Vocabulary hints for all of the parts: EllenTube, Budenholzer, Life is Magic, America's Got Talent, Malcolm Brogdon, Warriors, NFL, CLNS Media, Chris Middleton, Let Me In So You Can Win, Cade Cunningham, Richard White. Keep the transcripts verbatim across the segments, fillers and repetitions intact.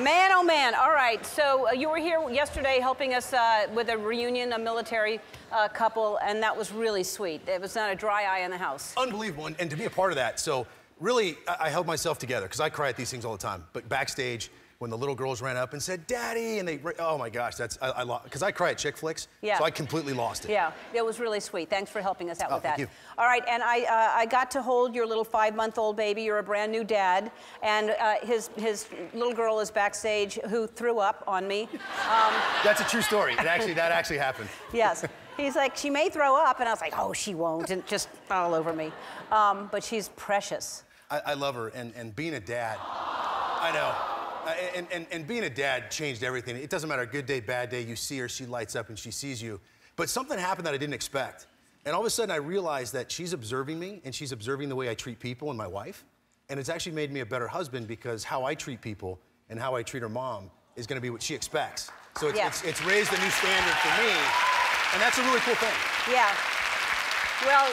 Man, oh man. All right, so uh, you were here yesterday helping us uh, with a reunion, a military uh, couple, and that was really sweet. It was not a dry eye in the house. Unbelievable, and, and to be a part of that, so really, I, I held myself together, because I cry at these things all the time, but backstage, when the little girls ran up and said, Daddy, and they, oh my gosh, that's, I, I lost, because I cry at chick flicks, yeah. So I completely lost it. Yeah, it was really sweet. Thanks for helping us out oh, with that. Thank you. All right, and I, uh, I got to hold your little five-month-old baby. You're a brand new dad, and uh, his, his little girl is backstage who threw up on me. Um, that's a true story. It actually, that actually happened. Yes. He's like, she may throw up, and I was like, oh, she won't, and just all over me. Um, but she's precious. I, I love her, and, and being a dad, I know. Uh, and, and, and being a dad changed everything. It doesn't matter, good day, bad day, you see her, she lights up and she sees you. But something happened that I didn't expect. And all of a sudden I realized that she's observing me and she's observing the way I treat people and my wife. And it's actually made me a better husband because how I treat people and how I treat her mom is gonna be what she expects. So it's, yeah. it's, it's raised a new standard for me. And that's a really cool thing. Yeah. Well.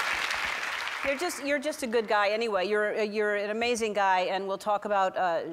You're just, you're just a good guy anyway. You're, you're an amazing guy, and we'll talk about, uh,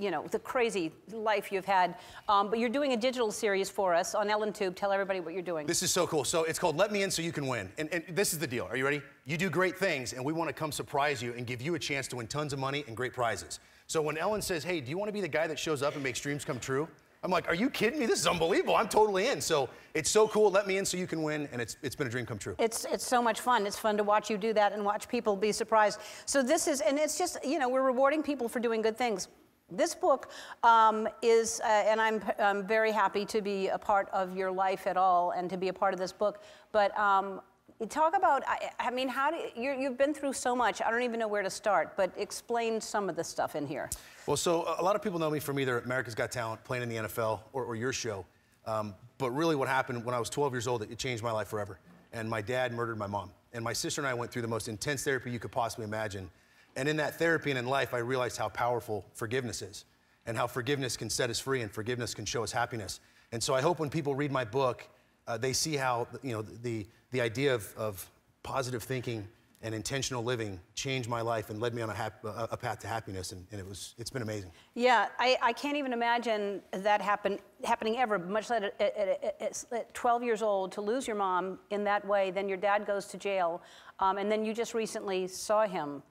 you know, the crazy life you've had. Um, but you're doing a digital series for us on EllenTube. Tell everybody what you're doing. This is so cool. So it's called Let Me In So You Can Win. And, and this is the deal. Are you ready? You do great things, and we want to come surprise you and give you a chance to win tons of money and great prizes. So when Ellen says, hey, do you want to be the guy that shows up and makes dreams come true? I'm like, are you kidding me? This is unbelievable. I'm totally in. So it's so cool. Let me in so you can win. And it's, it's been a dream come true. It's, it's so much fun. It's fun to watch you do that and watch people be surprised. So this is, and it's just, you know, we're rewarding people for doing good things. This book um, is, uh, and I'm, I'm very happy to be a part of your life at all and to be a part of this book. But um, talk about, I, I mean, how do, you're, you've been through so much. I don't even know where to start, but explain some of the stuff in here. Well, so a lot of people know me from either America's Got Talent, playing in the N F L, or, or your show. Um, but really what happened when I was twelve years old, it, it changed my life forever. And my dad murdered my mom. And my sister and I went through the most intense therapy you could possibly imagine. And in that therapy and in life, I realized how powerful forgiveness is and how forgiveness can set us free and forgiveness can show us happiness. And so I hope when people read my book, uh, they see how, you know, the, the idea of, of positive thinking and intentional living changed my life and led me on a, hap a path to happiness, and, and it was, it's been amazing. Yeah, I, I can't even imagine that happen, happening ever, much less at, at, at, at twelve years old, to lose your mom in that way, then your dad goes to jail, um, and then you just recently saw him.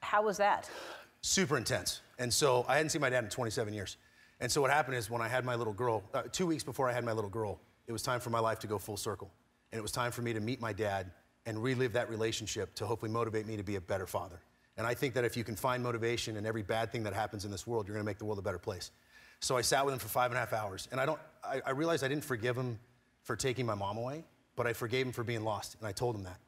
How was that? Super intense. And so I hadn't seen my dad in twenty-seven years. And so what happened is when I had my little girl, uh, two weeks before I had my little girl, it was time for my life to go full circle. And it was time for me to meet my dad and relive that relationship to hopefully motivate me to be a better father. And I think that if you can find motivation in every bad thing that happens in this world, you're gonna make the world a better place. So I sat with him for five and a half hours, and I, don't, I, I realized I didn't forgive him for taking my mom away, but I forgave him for being lost, and I told him that.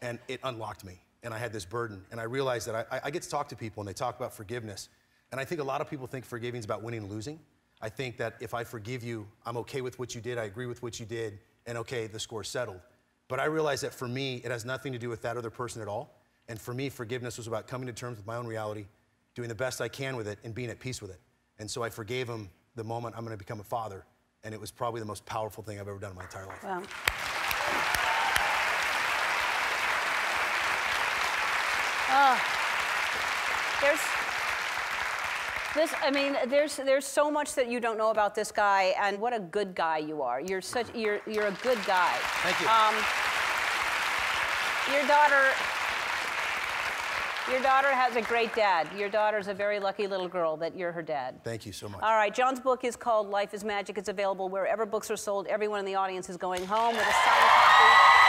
And it unlocked me, and I had this burden, and I realized that I, I get to talk to people, and they talk about forgiveness, and I think a lot of people think forgiving is about winning and losing. I think that if I forgive you, I'm okay with what you did, I agree with what you did, and okay, the score's settled. But I realized that for me, it has nothing to do with that other person at all. And for me, forgiveness was about coming to terms with my own reality, doing the best I can with it, and being at peace with it. And so I forgave him the moment I'm gonna become a father. And it was probably the most powerful thing I've ever done in my entire life. Wow. Oh. There's, this, I mean, there's, there's so much that you don't know about this guy, and what a good guy you are. You're such, you're, you're a good guy. Thank you. Um, your daughter, your daughter has a great dad. Your daughter's a very lucky little girl that you're her dad. Thank you so much. All right, John's book is called Life is Magic. It's available wherever books are sold. Everyone in the audience is going home with a signed copy.